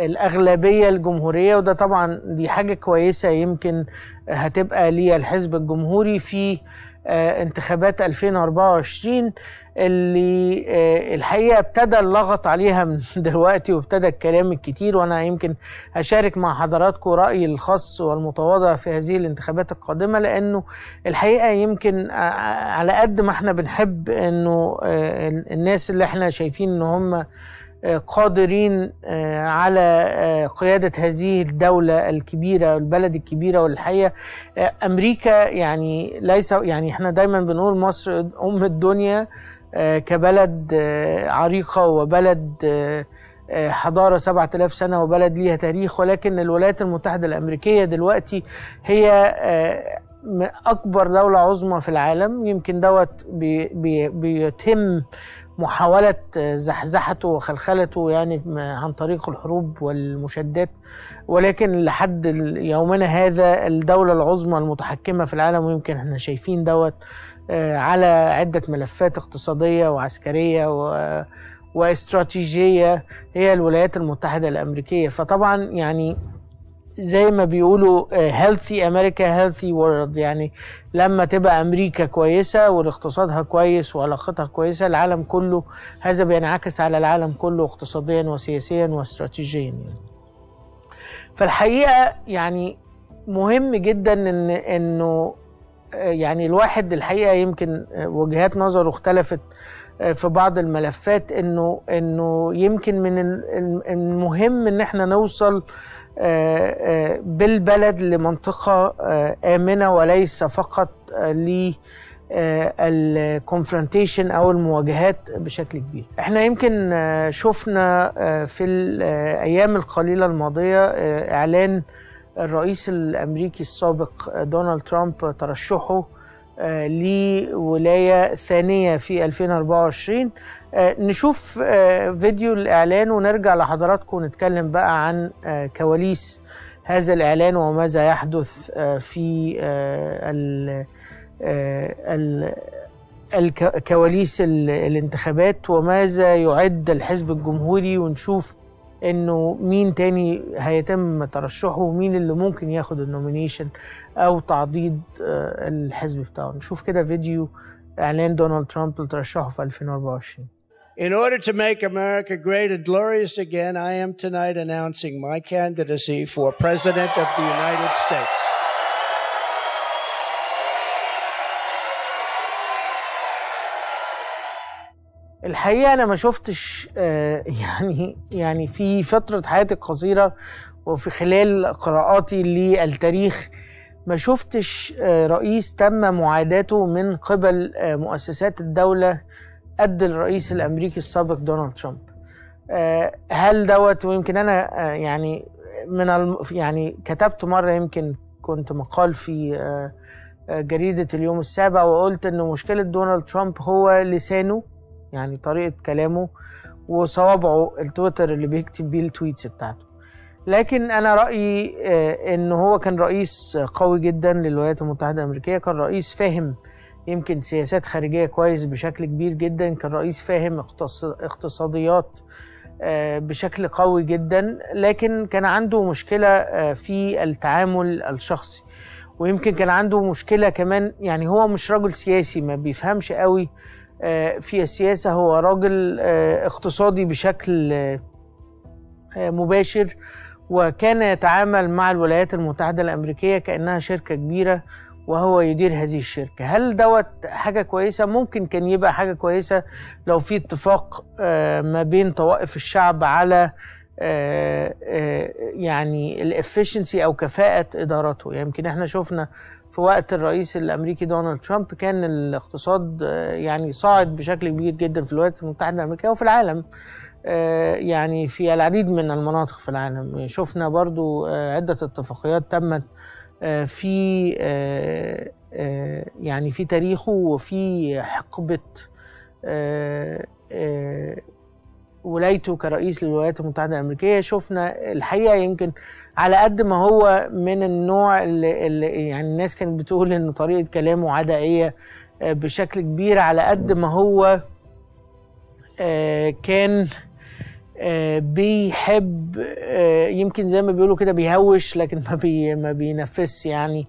للأغلبية الجمهورية، وده طبعا دي حاجة كويسة يمكن هتبقى للحزب الجمهوري في انتخابات 2024 اللي الحقيقة ابتدى اللغط عليها من دلوقتي وابتدى الكلام الكتير. وانا يمكن هشارك مع حضراتكم رأيي الخاص والمتواضع في هذه الانتخابات القادمة، لانه الحقيقة يمكن على قد ما احنا بنحب انه الناس اللي احنا شايفين ان هم قادرين على قيادة هذه الدولة الكبيرة والبلد الكبيرة، والحقيقة أمريكا يعني ليس يعني احنا دايما بنقول مصر أم الدنيا كبلد عريقة وبلد حضارة 7000 سنة وبلد ليها تاريخ، ولكن الولايات المتحدة الأمريكية دلوقتي هي أكبر دولة عظمى في العالم. يمكن دوت بيتم محاولة زحزحته وخلخلته يعني عن طريق الحروب والمشادات، ولكن لحد يومنا هذا الدولة العظمى المتحكمة في العالم، ويمكن احنا شايفين دوت على عدة ملفات اقتصادية وعسكرية واستراتيجية هي الولايات المتحدة الأمريكية. فطبعا يعني زي ما بيقولوا healthy America healthy world، يعني لما تبقى أمريكا كويسة واقتصادها كويس وعلاقتها كويسة العالم كله، هذا بينعكس على العالم كله اقتصاديا وسياسيا واستراتيجيا. فالحقيقة يعني مهم جدا إنه يعني الواحد الحقيقة يمكن وجهات نظره اختلفت في بعض الملفات، إنه يمكن من المهم إن احنا نوصل بالبلد لمنطقة آمنة وليس فقط للكونفرونتيشن أو المواجهات بشكل كبير. احنا يمكن شفنا في الأيام القليلة الماضية إعلان الرئيس الأمريكي السابق دونالد ترامب ترشحه لولاية ثانية في 2024. نشوف فيديو الإعلان ونرجع لحضراتكم ونتكلم بقى عن كواليس هذا الإعلان وماذا يحدث في الكواليس الانتخابات وماذا يعد الحزب الجمهوري، ونشوف إنه مين تاني هيتم ترشحه ومين اللي ممكن ياخد النومينيشن أو تعضيد الحزب بتاعه. نشوف كده فيديو إعلان دونالد ترامب لترشحه في 2024. In order to make America great and glorious again, I am tonight announcing my candidacy for President of the United States. الحقيقة أنا ما شفتش يعني في فترة حياتي القصيرة وفي خلال قراءاتي للتاريخ ما شفتش رئيس تم معاداته من قبل مؤسسات الدولة قد الرئيس الأمريكي السابق دونالد ترامب. هل دوت، ويمكن أنا يعني يعني كتبت مرة، يمكن كنت مقال في جريدة اليوم السابع، وقلت إن مشكلة دونالد ترامب هو لسانه، يعني طريقة كلامه وصوابعه، التويتر اللي بيكتب بيه التويتس بتاعته. لكن أنا رأيي إن هو كان رئيس قوي جدا للولايات المتحدة الأمريكية، كان رئيس فاهم يمكن سياسات خارجية كويس بشكل كبير جدا، كان رئيس فاهم اقتصاديات بشكل قوي جدا، لكن كان عنده مشكلة في التعامل الشخصي، ويمكن كان عنده مشكلة كمان، يعني هو مش راجل سياسي، ما بيفهمش قوي في السياسة، هو راجل اقتصادي بشكل مباشر، وكان يتعامل مع الولايات المتحدة الأمريكية كأنها شركة كبيرة وهو يدير هذه الشركة. هل دوت حاجة كويسة؟ ممكن كان يبقى حاجة كويسة لو في اتفاق ما بين طوائف الشعب على يعني الافشنسي أو كفاءة إدارته. يعني يمكن احنا شفنا في وقت الرئيس الأمريكي دونالد ترامب كان الاقتصاد يعني صاعد بشكل كبير جدا في الولايات المتحدة الأمريكية وفي العالم، يعني في العديد من المناطق في العالم. شفنا برضو عدة اتفاقيات تمت في يعني في تاريخه وفي حقبة ولايته كرئيس للولايات المتحدة الأمريكية. شفنا الحقيقة يمكن على قد ما هو من النوع اللي يعني الناس كانت بتقول إن طريقة كلامه عدائية بشكل كبير، على قد ما هو كان بيحب يمكن زي ما بيقولوا كده بيهوش، لكن ما بينفذش يعني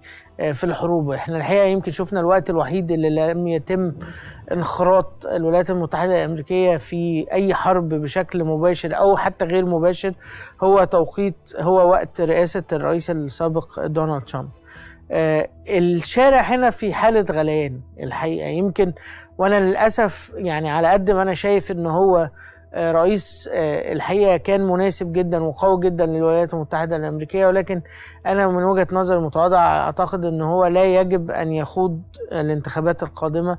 في الحروب. احنا الحقيقة يمكن شفنا الوقت الوحيد اللي لم يتم انخراط الولايات المتحدة الأمريكية في أي حرب بشكل مباشر أو حتى غير مباشر هو وقت رئاسة الرئيس السابق دونالد ترامب. الشارع هنا في حالة غليان الحقيقة. يمكن وأنا للأسف يعني على قد ما أنا شايف إن هو رئيس الحقيقة كان مناسب جدا وقوي جدا للولايات المتحدة الأمريكية، ولكن أنا من وجهة نظر متواضعة أعتقد إن هو لا يجب أن يخوض الانتخابات القادمة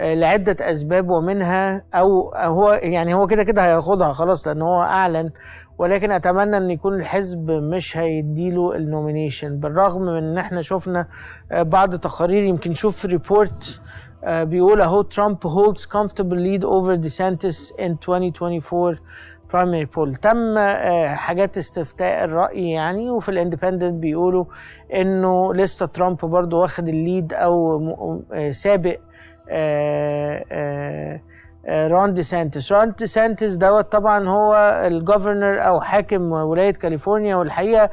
لعدة أسباب، ومنها أو هو يعني هو كده كده هياخدها خلاص لأن هو أعلن، ولكن أتمنى أن يكون الحزب مش هيديله النومينيشن، بالرغم من إن احنا شفنا بعض تقارير. يمكن شوف ريبورت بيقول اهو ترامب هولدز كومفتبل ليد اوفر ديسانتس ان 2024 برايمري بول. تم حاجات استفتاء الرأي يعني، وفي الاندبندنت بيقولوا انه لسه ترامب برضه واخد الليد او سابق رون ديسانتس. رون ديسانتس دوت طبعا هو الجوفرنر او حاكم ولاية كاليفورنيا، والحقيقة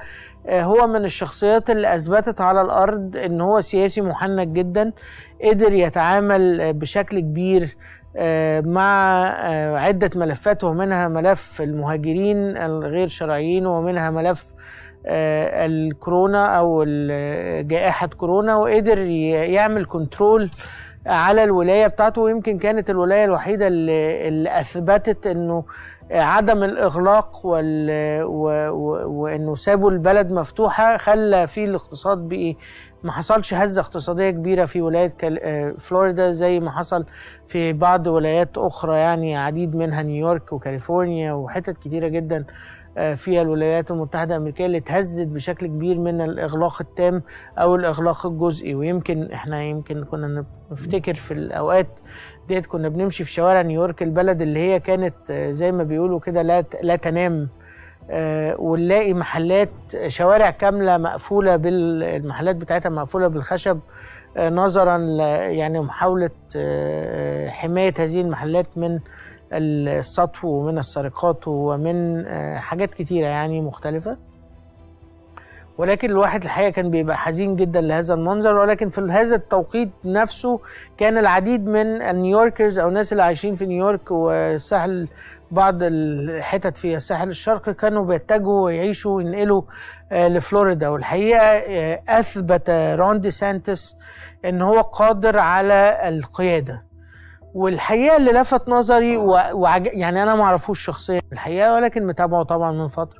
هو من الشخصيات اللي أثبتت على الأرض إن هو سياسي محنك جدا، قدر يتعامل بشكل كبير مع عدة ملفات، ومنها ملف المهاجرين الغير شرعيين، ومنها ملف الكورونا أو جائحة كورونا، وقدر يعمل كنترول على الولاية بتاعته. ويمكن كانت الولاية الوحيدة اللي أثبتت إنه عدم الإغلاق وإنه سابوا البلد مفتوحة خلى في الاقتصاد بقى ما حصلش هزة اقتصادية كبيرة في ولاية فلوريدا زي ما حصل في بعض ولايات أخرى، يعني عديد منها نيويورك وكاليفورنيا وحتت كتيرة جدا في الولايات المتحدة الأمريكية اللي اتهزت بشكل كبير من الإغلاق التام أو الإغلاق الجزئي. ويمكن احنا كنا نفتكر في الأوقات ديت كنا بنمشي في شوارع نيويورك، البلد اللي هي كانت زي ما بيقولوا كده لا تنام، ونلاقي محلات شوارع كاملة مقفولة، المحلات بتاعتها مقفولة بالخشب نظرا يعني محاولة حماية هذه المحلات من السطو ومن السرقات ومن حاجات كتيرة يعني مختلفة. ولكن الواحد الحقيقة كان بيبقى حزين جدا لهذا المنظر، ولكن في هذا التوقيت نفسه كان العديد من النيويوركرز أو الناس اللي عايشين في نيويورك وساحل بعض الحتت في الساحل الشرقي كانوا بيتجهوا ويعيشوا وينقلوا لفلوريدا. والحقيقة أثبت رون ديسانتس إن هو قادر على القيادة، والحقيقه اللي لفت نظري يعني انا ما اعرفوش شخصيا الحقيقه، ولكن متابعه طبعا من فتره،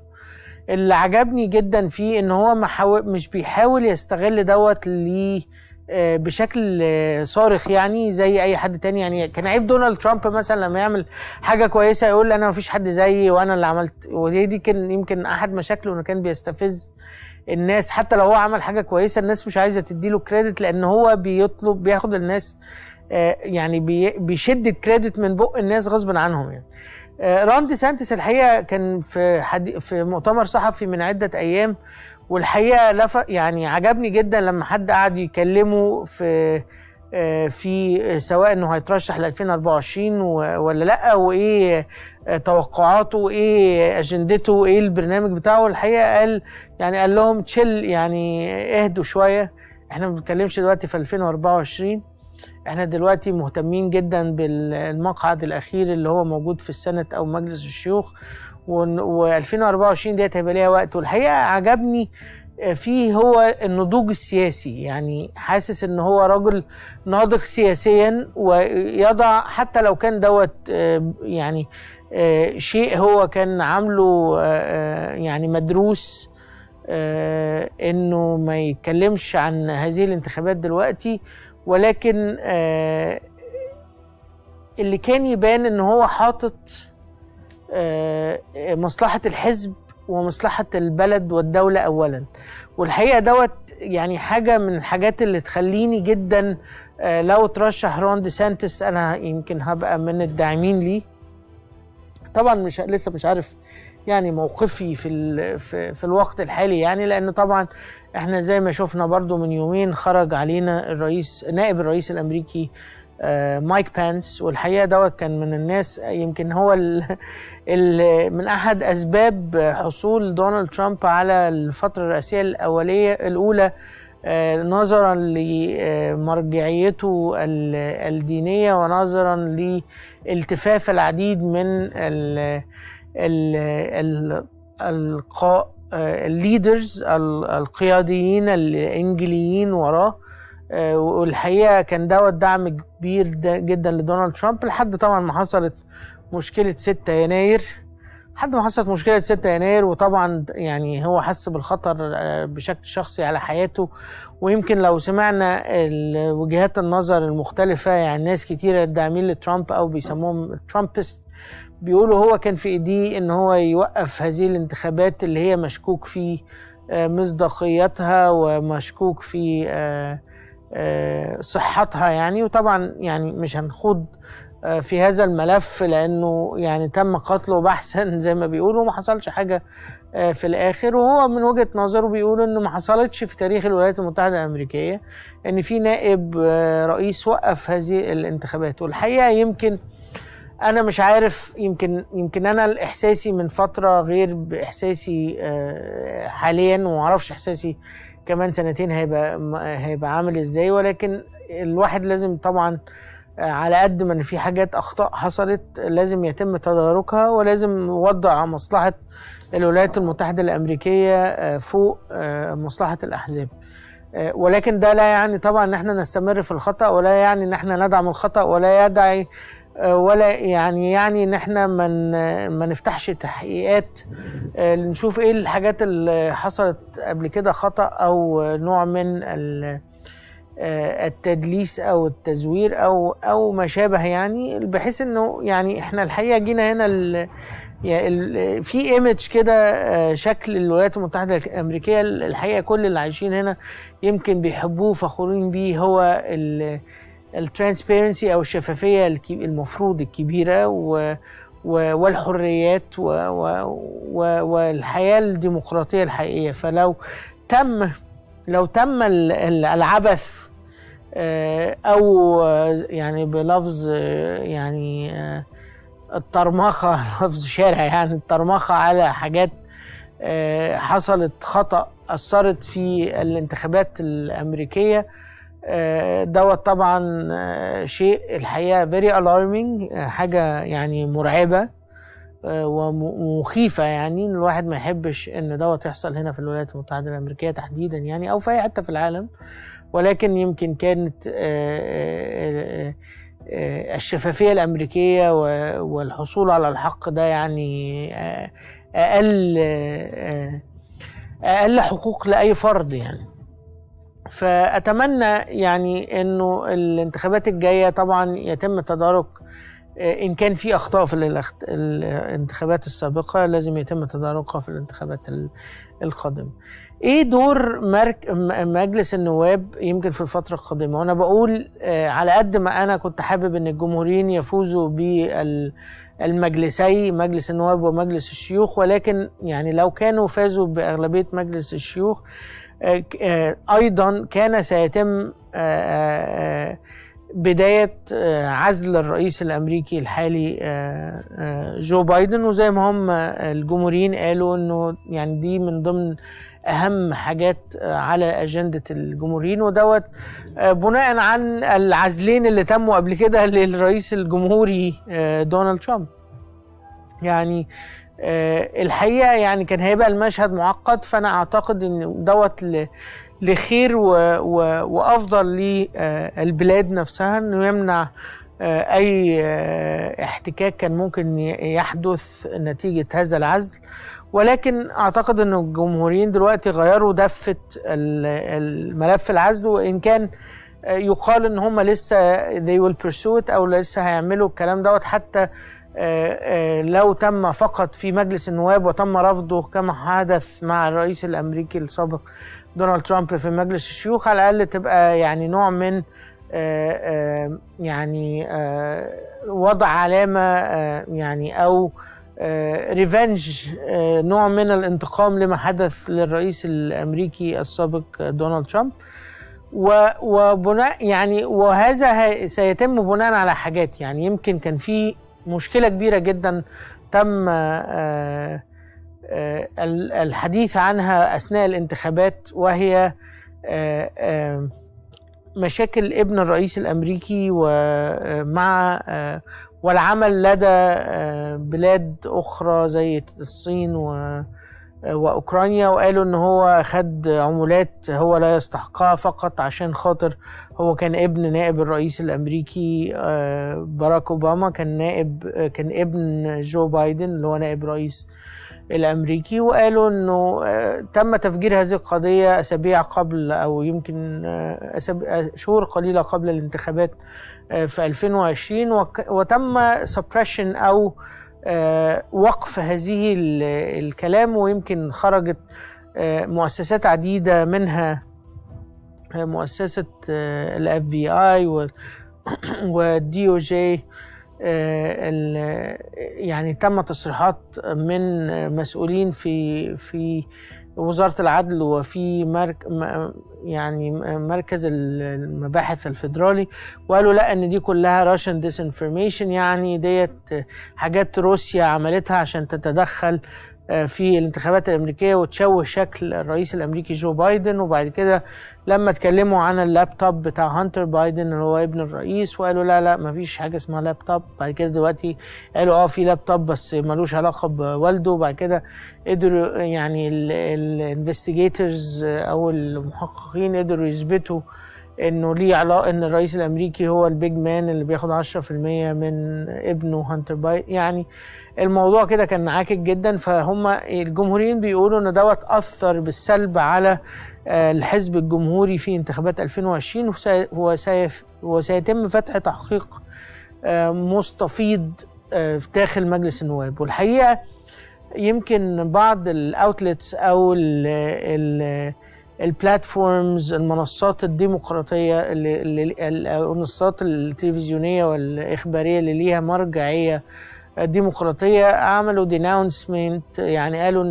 اللي عجبني جدا فيه ان هو مش بيحاول يستغل دوت ليه بشكل صارخ يعني زي اي حد تاني. يعني كان عيب دونالد ترامب مثلا لما يعمل حاجه كويسه يقول انا مفيش حد زيي وانا اللي عملت، ودي كان يمكن احد مشاكله انه كان بيستفز الناس. حتى لو هو عمل حاجه كويسه الناس مش عايزه تديله كريدت، لان هو بياخد الناس يعني بيشد الكريدت من بق الناس غصب عنهم يعني. رون ديسانتس الحقيقه كان في مؤتمر صحفي من عده ايام، والحقيقه يعني عجبني جدا لما حد قعد يكلمه في سواء انه هيترشح ل 2024 ولا لا، وايه توقعاته وايه اجندته وايه البرنامج بتاعه. الحقيقه قال لهم تشيل، يعني اهدوا شويه، احنا ما بنتكلمش دلوقتي في 2024، احنا دلوقتي مهتمين جدا بالمقعد الاخير اللي هو موجود في السنت او مجلس الشيوخ، و2024 ديت هيبقى ليها وقت. والحقيقه عجبني فيه هو النضوج السياسي، يعني حاسس ان هو راجل ناضج سياسيا ويضع حتى لو كان دوت يعني شيء هو كان عامله يعني مدروس، انه ما يتكلمش عن هذه الانتخابات دلوقتي، ولكن اللي كان يبان ان هو حاطط مصلحة الحزب ومصلحة البلد والدولة اولا. والحقيقة دوت يعني حاجة من الحاجات اللي تخليني جدا لو ترشح رون ديسانتس انا يمكن هبقى من الداعمين ليه. طبعا لسه مش عارف يعني موقفي في الوقت الحالي، يعني لان طبعا احنا زي ما شفنا برضو من يومين خرج علينا نائب الرئيس الامريكي مايك بانس، والحقيقه دوت كان من الناس يمكن هو من احد اسباب حصول دونالد ترامب على الفتره الرئاسيه الاولى نظرا لمرجعيته الدينيه ونظرا لالتفاف العديد من الليدرز القياديين الانجليين وراه. والحقيقه كان دوت دعم كبير جدا لدونالد ترامب لحد طبعا ما حصلت مشكله 6 يناير، وطبعا يعني هو حس بالخطر بشكل شخصي على حياته. ويمكن لو سمعنا وجهات النظر المختلفه، يعني ناس كتيره داعمين لترامب او بيسموهم ترامبست بيقولوا هو كان في ايديه ان هو يوقف هذه الانتخابات اللي هي مشكوك في مصداقيتها ومشكوك في صحتها يعني. وطبعا يعني مش هنخوض في هذا الملف لانه يعني تم قتله بحثا زي ما بيقولوا، وما حصلش حاجه في الاخر. وهو من وجهه نظره بيقولوا انه ما حصلتش في تاريخ الولايات المتحده الامريكيه ان في نائب رئيس وقف هذه الانتخابات. والحقيقه يمكن انا مش عارف، يمكن انا احساسي من فتره غير باحساسي حاليا، وما اعرفش احساسي كمان سنتين هيبقى عامل ازاي. ولكن الواحد لازم طبعا على قد ما ان في حاجات اخطاء حصلت لازم يتم تداركها، ولازم نوضع مصلحه الولايات المتحده الامريكيه فوق مصلحه الاحزاب. ولكن ده لا يعني طبعا ان احنا نستمر في الخطا، ولا يعني ان احنا ندعم الخطا، ولا يعني ان احنا ما نفتحش تحقيقات نشوف ايه الحاجات اللي حصلت قبل كده خطأ او نوع من التدليس او التزوير او ما شابه، يعني بحيث انه يعني احنا الحقيقه جينا هنا في ايمج كده شكل الولايات المتحده الامريكيه. الحقيقه كل اللي عايشين هنا يمكن بيحبوه فخورين بيه هو الترانسبيرنسي او الشفافيه المفروض الكبيره والحريات والحياه الديمقراطيه الحقيقيه. فلو تم العبث او يعني بلفظ يعني الطرمخه، لفظ شارع يعني الطرمخه على حاجات حصلت خطأ اثرت في الانتخابات الامريكيه، دوت طبعا شيء الحقيقه فيري alarming، حاجه يعني مرعبه ومخيفه، يعني الواحد ما يحبش ان دوت يحصل هنا في الولايات المتحده الامريكيه تحديدا يعني، او في اي حته في العالم. ولكن يمكن كانت الشفافية الأمريكية والحصول على الحق ده يعني أقل حقوق لأي فرد يعني. فأتمنى يعني أنه الانتخابات الجاية طبعا يتم تدارك، إن كان في أخطاء في الانتخابات السابقة لازم يتم تداركها في الانتخابات القادمة. إيه دور مجلس النواب يمكن في الفترة القادمة؟ وأنا بقول على قد ما أنا كنت حابب أن الجمهوريين يفوزوا بالمجلسي، مجلس النواب ومجلس الشيوخ، ولكن يعني لو كانوا فازوا بأغلبية مجلس الشيوخ أيضا كان سيتم بداية عزل الرئيس الأمريكي الحالي جو بايدن. وزي ما هم الجمهوريين قالوا أنه يعني دي من ضمن أهم حاجات على أجندة الجمهوريين، ودوت بناء عن العزلين اللي تموا قبل كده للرئيس الجمهوري دونالد ترامب. يعني الحقيقة يعني كان هيبقى المشهد معقد، فأنا أعتقد أن دوت لخير وأفضل للبلاد نفسها، أنه يمنع أي احتكاك كان ممكن يحدث نتيجة هذا العزل. ولكن أعتقد أن الجمهوريين دلوقتي غيروا دفة الملف العزل، وإن كان يقال أن هم لسه they will pursue it أو لسه هيعملوا الكلام دوت، حتى لو تم فقط في مجلس النواب وتم رفضه كما حدث مع الرئيس الأمريكي السابق دونالد ترامب في مجلس الشيوخ، على الأقل تبقى يعني نوع من يعني وضع علامة يعني أو ريفنج، نوع من الانتقام لما حدث للرئيس الأمريكي السابق دونالد ترامب. وبناء يعني وهذا سيتم بناء على حاجات، يعني يمكن كان في مشكلة كبيرة جدا تم الحديث عنها أثناء الانتخابات، وهي مشاكل ابن الرئيس الأمريكي ومع والعمل لدى بلاد أخرى زي الصين وأوكرانيا، وقالوا إن هو خد عمولات هو لا يستحقها فقط عشان خاطر هو كان ابن نائب الرئيس الأمريكي باراك أوباما، كان ابن جو بايدن اللي هو نائب رئيس الأمريكي. وقالوا إنه تم تفجير هذه القضية أسابيع قبل أو يمكن شهور قليلة قبل الانتخابات في 2020، وتم سبريشن أو وقف هذه الكلام. ويمكن خرجت مؤسسات عديدة، منها مؤسسة الاف بي اي والدي او جي، يعني تم تصريحات من مسؤولين في وزارة العدل وفي يعني مركز المباحث الفيدرالي، وقالوا لا ان دي كلها راشن ديسانفورميشن، يعني ديت حاجات روسيا عملتها عشان تتدخل في الانتخابات الأمريكية وتشوه شكل الرئيس الأمريكي جو بايدن. وبعد كده لما اتكلموا عن اللابتوب بتاع هانتر بايدن اللي هو ابن الرئيس، وقالوا لا مفيش حاجة اسمها لابتوب. بعد كده دلوقتي قالوا في لابتوب بس ملوش علاقة بوالده. وبعد كده قدروا يعني الانفستيجيتورز أو المحققين قدروا يثبتوا انه ليه علاقه، ان الرئيس الامريكي هو البيج مان اللي بياخد 10% من ابنه هانتر بايدن. يعني الموضوع كده كان عاكك جدا، فهم الجمهوريين بيقولوا ان دوت اثر بالسلب على الحزب الجمهوري في انتخابات 2020، وسيتم فتح تحقيق مستفيض في داخل مجلس النواب. والحقيقه يمكن بعض الاوتلتس او البلاتفورمز، المنصات الديمقراطية، المنصات التلفزيونية والإخبارية اللي ليها مرجعية ديمقراطية، عملوا ديناونسمنت، يعني قالوا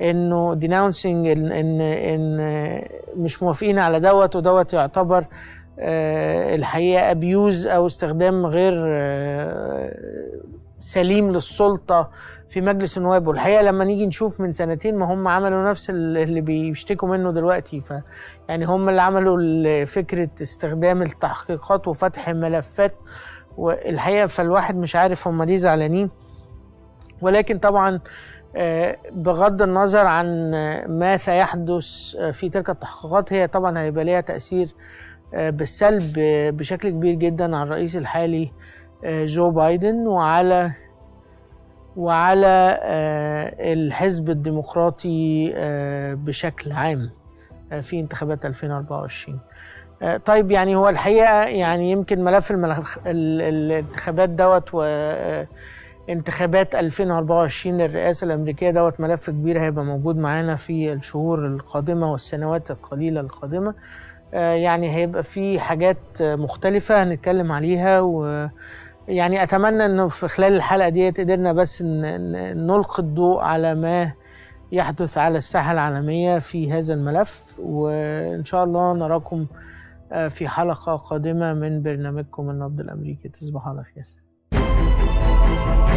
إنه ديناونسنج إن مش موافقين على دوت، ودوت يعتبر الحقيقة أبيوز أو استخدام غير سليم للسلطة في مجلس النواب. والحقيقة لما نيجي نشوف من سنتين ما هم عملوا نفس اللي بيشتكوا منه دلوقتي، يعني هم اللي عملوا فكرة استخدام التحقيقات وفتح ملفات. والحقيقة فالواحد مش عارف هم ليه زعلانين. ولكن طبعا بغض النظر عن ما سيحدث في تلك التحقيقات، هي طبعا هيبقى ليها تأثير بالسلب بشكل كبير جدا على الرئيس الحالي جو بايدن وعلى الحزب الديمقراطي بشكل عام في انتخابات 2024. طيب يعني هو الحقيقة يعني يمكن ملف الانتخابات دوت وانتخابات 2024 للرئاسة الأمريكية دوت ملف كبير هيبقى موجود معانا في الشهور القادمة والسنوات القليلة القادمة. يعني هيبقى في حاجات مختلفة هنتكلم عليها، ويعني أتمنى إنه في خلال الحلقة دي قدرنا بس نلقي الضوء على ما يحدث على الساحة العالمية في هذا الملف، وإن شاء الله نراكم في حلقة قادمة من برنامجكم النبض الأمريكي. تصبحوا على خير.